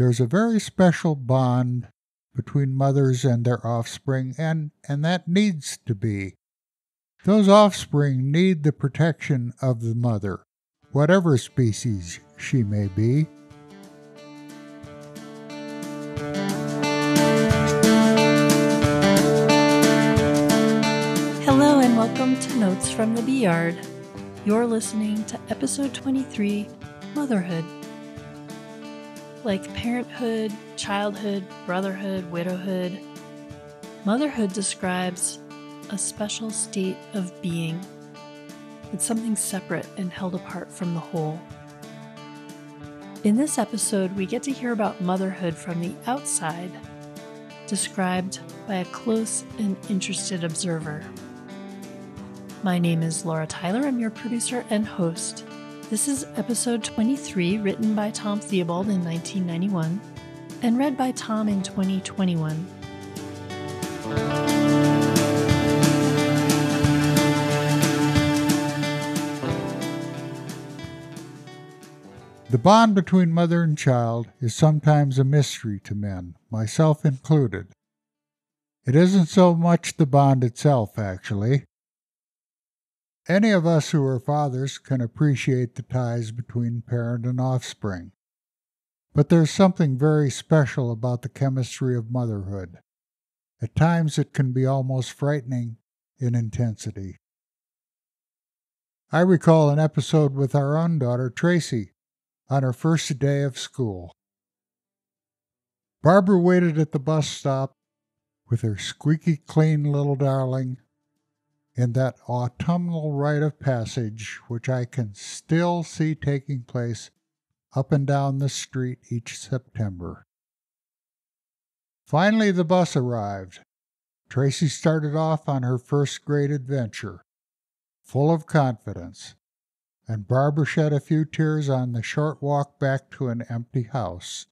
There's a very special bond between mothers and their offspring, and that needs to be. Those offspring need the protection of the mother, whatever species she may be. Hello and welcome to Notes from the Bee Yard. You're listening to episode 23, Motherhood. Like parenthood, childhood, brotherhood, widowhood, motherhood describes a special state of being. It's something separate and held apart from the whole. In this episode, we get to hear about motherhood from the outside, described by a close and interested observer. My name is Laura Tyler. I'm your producer and host. This is episode 23, written by Tom Theobald in 1991 and read by Tom in 2021. The bond between mother and child is sometimes a mystery to men, myself included. It isn't so much the bond itself, actually. Any of us who are fathers can appreciate the ties between parent and offspring. But there's something very special about the chemistry of motherhood. At times it can be almost frightening in intensity. I recall an episode with our own daughter, Tracy, on her first day of school. Barbara waited at the bus stop with her squeaky clean little darling in that autumnal rite of passage which I can still see taking place up and down the street each September. Finally, the bus arrived. Tracy started off on her first grade adventure, full of confidence, and Barbara shed a few tears on the short walk back to an empty house.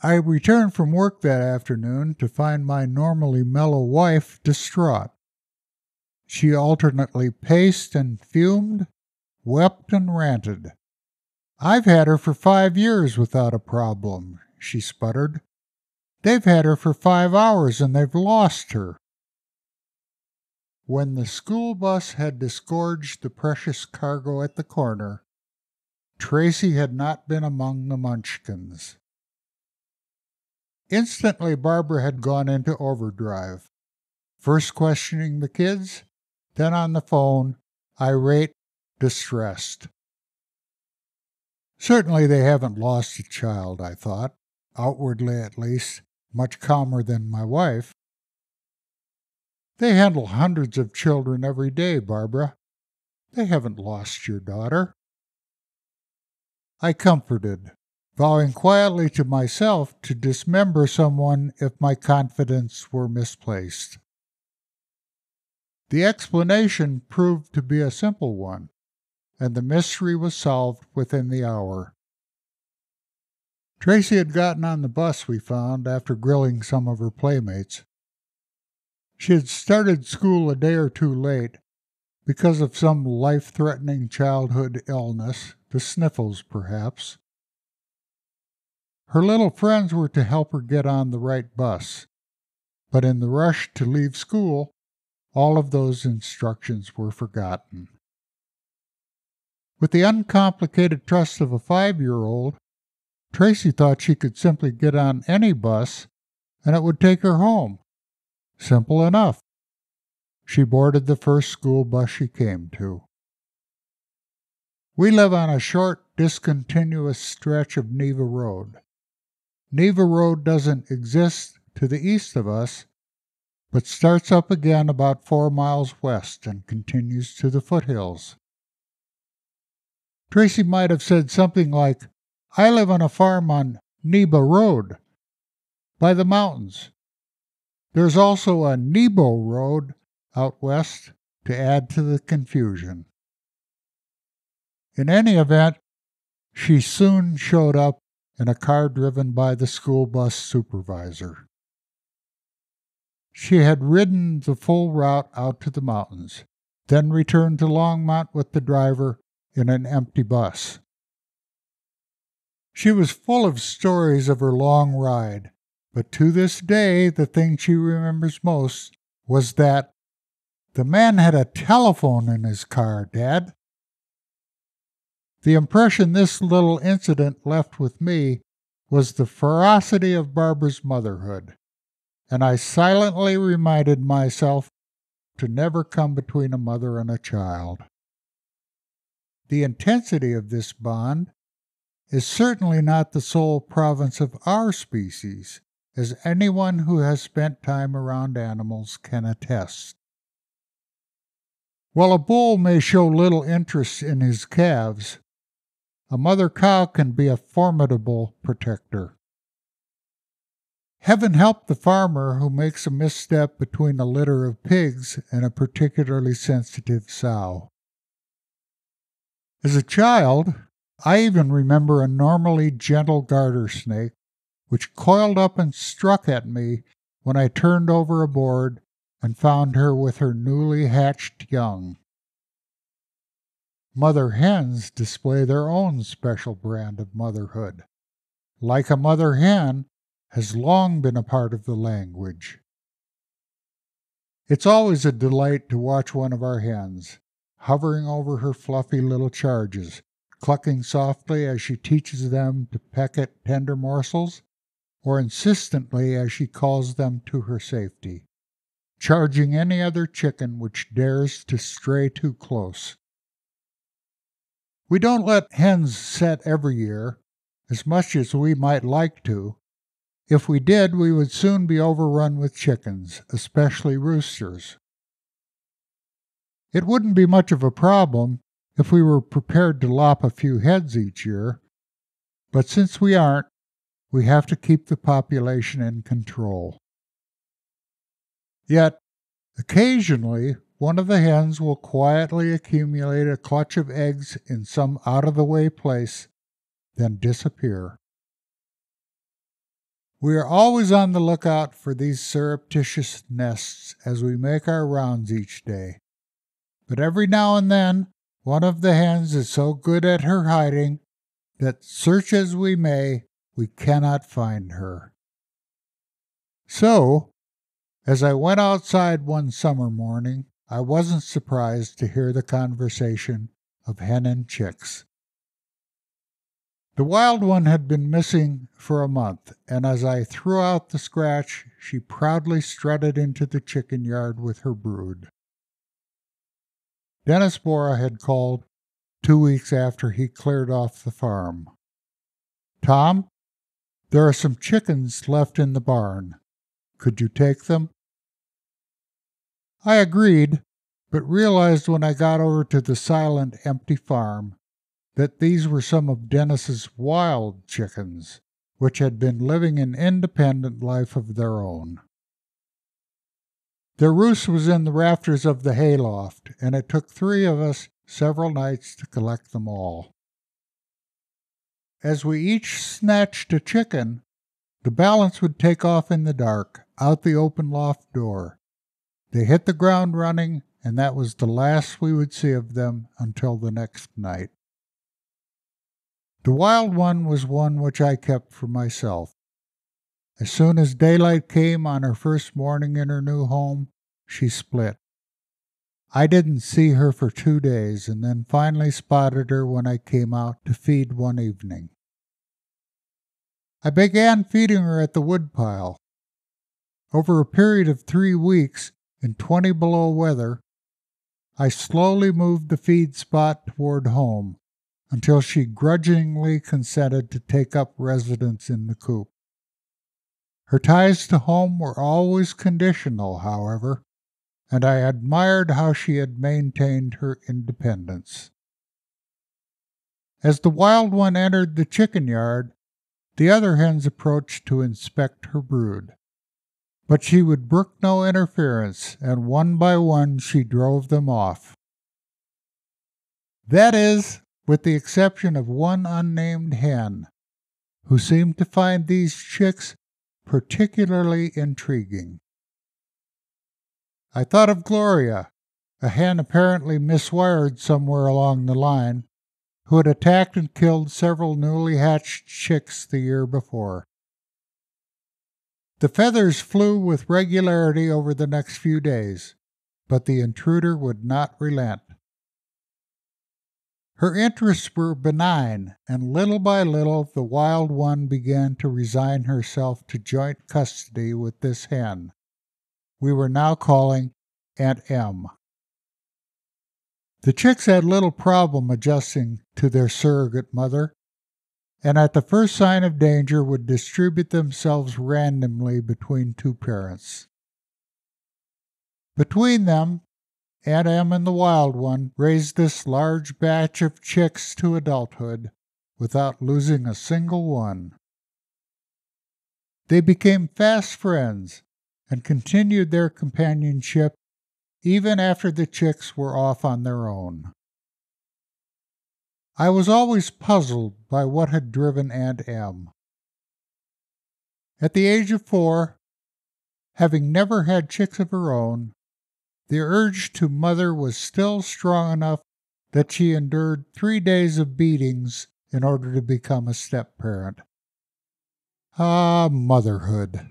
I returned from work that afternoon to find my normally mellow wife distraught. She alternately paced and fumed, wept and ranted. "I've had her for 5 years without a problem," she sputtered. "They've had her for 5 hours and they've lost her." When the school bus had disgorged the precious cargo at the corner, Tracy had not been among the munchkins. Instantly, Barbara had gone into overdrive, first questioning the kids, then on the phone, irate, distressed. Certainly they haven't lost a child, I thought, outwardly at least, much calmer than my wife. "They handle hundreds of children every day, Barbara. They haven't lost your daughter." I comforted, vowing quietly to myself to dismember someone if my confidence were misplaced. The explanation proved to be a simple one, and the mystery was solved within the hour. Tracy had gotten on the bus, we found, after grilling some of her playmates. She had started school a day or two late because of some life-threatening childhood illness, the sniffles perhaps. Her little friends were to help her get on the right bus, but in the rush to leave school, all of those instructions were forgotten. With the uncomplicated trust of a 5-year-old, Tracy thought she could simply get on any bus and it would take her home. Simple enough. She boarded the first school bus she came to. We live on a short, discontinuous stretch of Neva Road. Neva Road doesn't exist to the east of us, but starts up again about 4 miles west and continues to the foothills. Tracy might have said something like, "I live on a farm on Nebo Road, by the mountains. There's also a Nebo Road out west," to add to the confusion. In any event, she soon showed up in a car driven by the school bus supervisor. She had ridden the full route out to the mountains, then returned to Longmont with the driver in an empty bus. She was full of stories of her long ride, but to this day the thing she remembers most was that the man had a telephone in his car, Dad. The impression this little incident left with me was the ferocity of Barbara's motherhood, and I silently reminded myself to never come between a mother and a child. The intensity of this bond is certainly not the sole province of our species, as anyone who has spent time around animals can attest. While a bull may show little interest in his calves, a mother cow can be a formidable protector. Heaven help the farmer who makes a misstep between a litter of pigs and a particularly sensitive sow. As a child, I even remember a normally gentle garter snake, which coiled up and struck at me when I turned over a board and found her with her newly hatched young. Mother hens display their own special brand of motherhood. Like a mother hen has long been a part of the language. It's always a delight to watch one of our hens, hovering over her fluffy little charges, clucking softly as she teaches them to peck at tender morsels, or insistently as she calls them to her safety, charging any other chicken which dares to stray too close. We don't let hens set every year, as much as we might like to. If we did, we would soon be overrun with chickens, especially roosters. It wouldn't be much of a problem if we were prepared to lop a few heads each year, but since we aren't, we have to keep the population in control. Yet, occasionally, one of the hens will quietly accumulate a clutch of eggs in some out-of-the-way place, then disappear. We are always on the lookout for these surreptitious nests as we make our rounds each day, but every now and then one of the hens is so good at her hiding that, search as we may, we cannot find her. So, as I went outside one summer morning, I wasn't surprised to hear the conversation of hen and chicks. The wild one had been missing for a month, and as I threw out the scratch, she proudly strutted into the chicken yard with her brood. Dennis Borah had called 2 weeks after he cleared off the farm. "Tom, there are some chickens left in the barn. Could you take them?" I agreed, but realized when I got over to the silent, empty farm that these were some of Dennis's wild chickens, which had been living an independent life of their own. Their roost was in the rafters of the hayloft, and it took three of us several nights to collect them all. As we each snatched a chicken, the balance would take off in the dark, out the open loft door. They hit the ground running, and that was the last we would see of them until the next night. The wild one was one which I kept for myself. As soon as daylight came on her first morning in her new home, she split. I didn't see her for 2 days, and then finally spotted her when I came out to feed one evening. I began feeding her at the woodpile. Over a period of 3 weeks, in 20-below weather, I slowly moved the feed spot toward home, until she grudgingly consented to take up residence in the coop. Her ties to home were always conditional, however, and I admired how she had maintained her independence. As the wild one entered the chicken yard, the other hens approached to inspect her brood, but she would brook no interference, and one by one she drove them off. That is, with the exception of one unnamed hen, who seemed to find these chicks particularly intriguing. I thought of Gloria, a hen apparently miswired somewhere along the line, who had attacked and killed several newly hatched chicks the year before. The feathers flew with regularity over the next few days, but the intruder would not relent. Her interests were benign, and little by little the wild one began to resign herself to joint custody with this hen we were now calling Aunt Em. The chicks had little problem adjusting to their surrogate mother, and at the first sign of danger would distribute themselves randomly between two parents. Between them, Aunt Em and the wild one raised this large batch of chicks to adulthood without losing a single one. They became fast friends and continued their companionship even after the chicks were off on their own. I was always puzzled by what had driven Aunt Em. At the age of 4, having never had chicks of her own, the urge to mother was still strong enough that she endured 3 days of beatings in order to become a step-parent. Ah, motherhood!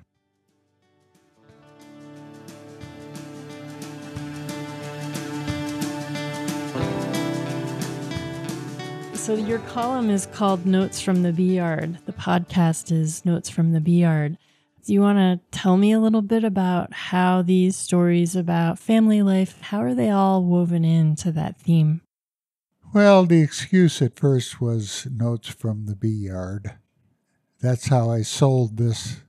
So your column is called Notes from the Bee Yard. The podcast is Notes from the Bee Yard. Do you want to tell me a little bit about how these stories about family life, how are they all woven into that theme? Well, the excuse at first was Notes from the Bee Yard. That's how I sold this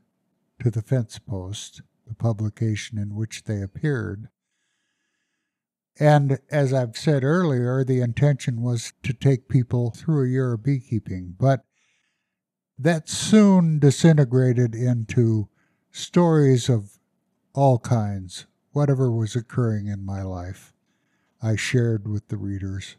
to the Fence Post, the publication in which they appeared. And as I've said earlier, the intention was to take people through a year of beekeeping, but that soon disintegrated into stories of all kinds, whatever was occurring in my life, I shared with the readers.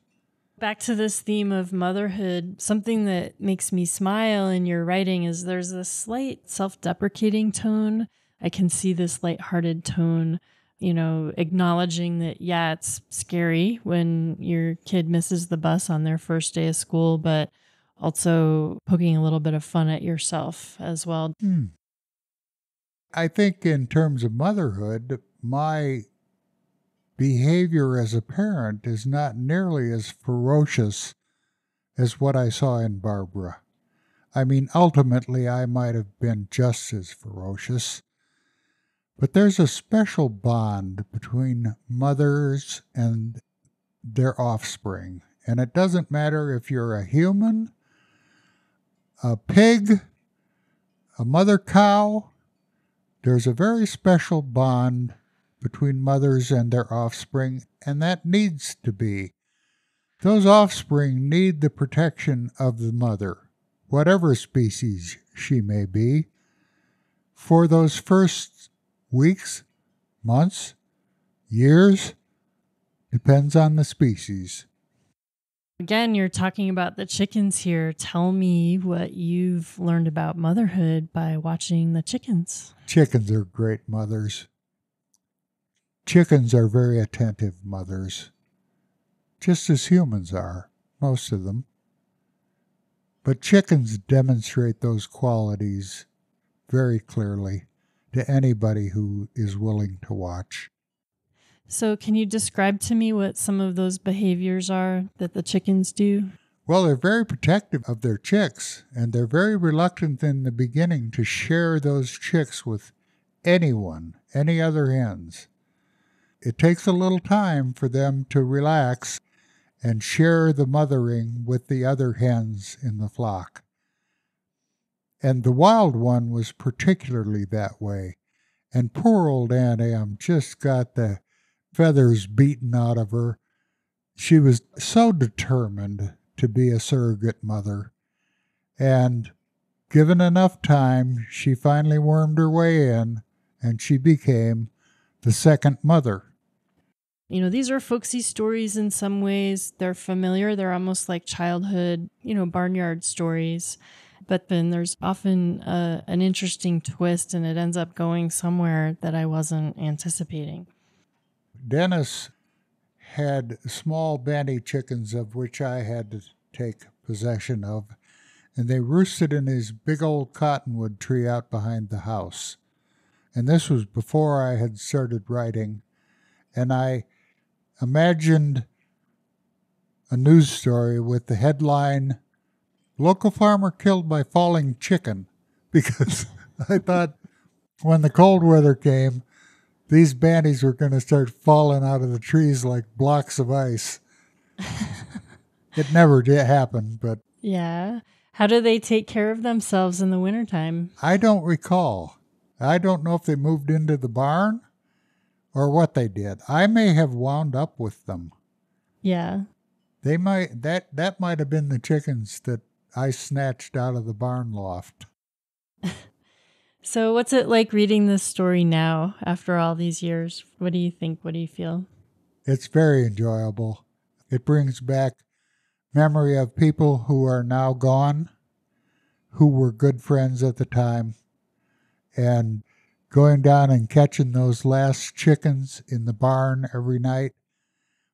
Back to this theme of motherhood, something that makes me smile in your writing is there's a slight self-deprecating tone. I can see this lighthearted tone, you know, acknowledging that, yeah, it's scary when your kid misses the bus on their first day of school, but also poking a little bit of fun at yourself as well. I think in terms of motherhood, my behavior as a parent is not nearly as ferocious as what I saw in Barbara. I mean, ultimately, I might have been just as ferocious. But there's a special bond between mothers and their offspring. And it doesn't matter if you're a human, a pig, a mother cow. There's a very special bond between mothers and their offspring, and that needs to be. Those offspring need the protection of the mother, whatever species she may be, for those first weeks, months, years, depends on the species. Again, you're talking about the chickens here. Tell me what you've learned about motherhood by watching the chickens. Chickens are great mothers. Chickens are very attentive mothers, just as humans are, most of them. But chickens demonstrate those qualities very clearly to anybody who is willing to watch. So can you describe to me what some of those behaviors are that the chickens do? Well, they're very protective of their chicks, and they're very reluctant in the beginning to share those chicks with anyone, any other hens. It takes a little time for them to relax and share the mothering with the other hens in the flock. And the wild one was particularly that way. And poor old Aunt Em just got the feathers beaten out of her. She was so determined to be a surrogate mother. And given enough time, she finally wormed her way in, and she became the second mother. You know, these are folksy stories in some ways. They're familiar. They're almost like childhood, barnyard stories. But then there's often an interesting twist, and it ends up going somewhere that I wasn't anticipating. Dennis had small banty chickens, of which I had take possession of, and they roosted in his big old cottonwood tree out behind the house. And this was before I had started writing, and I imagined a news story with the headline, "Local Farmer Killed by Falling Chicken," because I thought when the cold weather came, these banties were going to start falling out of the trees like blocks of ice. It never did happen, but... Yeah. How do they take care of themselves in the wintertime? I don't recall. I don't know if they moved into the barn or what they did. I may have wound up with them. Yeah. They might that might have been the chickens that I snatched out of the barn loft. So what's it like reading this story now after all these years? What do you think? What do you feel? It's very enjoyable. It brings back memory of people who are now gone, who were good friends at the time, and going down and catching those last chickens in the barn every night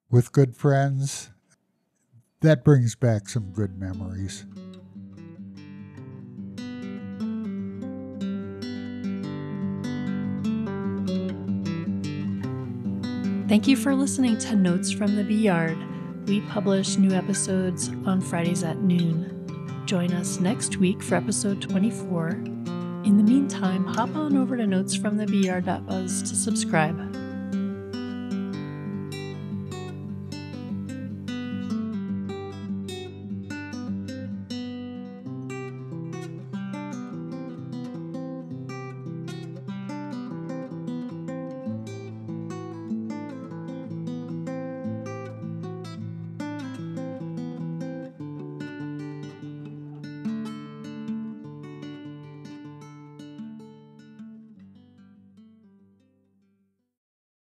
with good friends. That brings back some good memories. Thank you for listening to Notes from the Bee Yard. We publish new episodes on Fridays at noon. Join us next week for episode 24. In the meantime, hop on over to notesfromthebeeyard.buzz to subscribe.